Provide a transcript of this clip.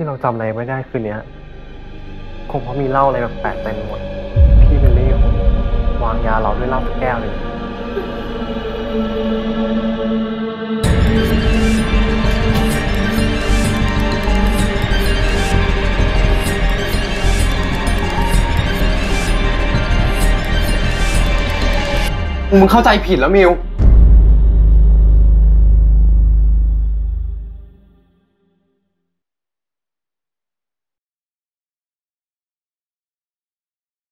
ที่เราจำอะไรไม่ได้คืนนี้คงเพราะมีเหล้าอะไรแบบแปลกเต็มหมดพี่เบลลี่คงวางยาเราด้วยเหล้าแก้วเลยมึงเข้าใจผิดแล้วมิว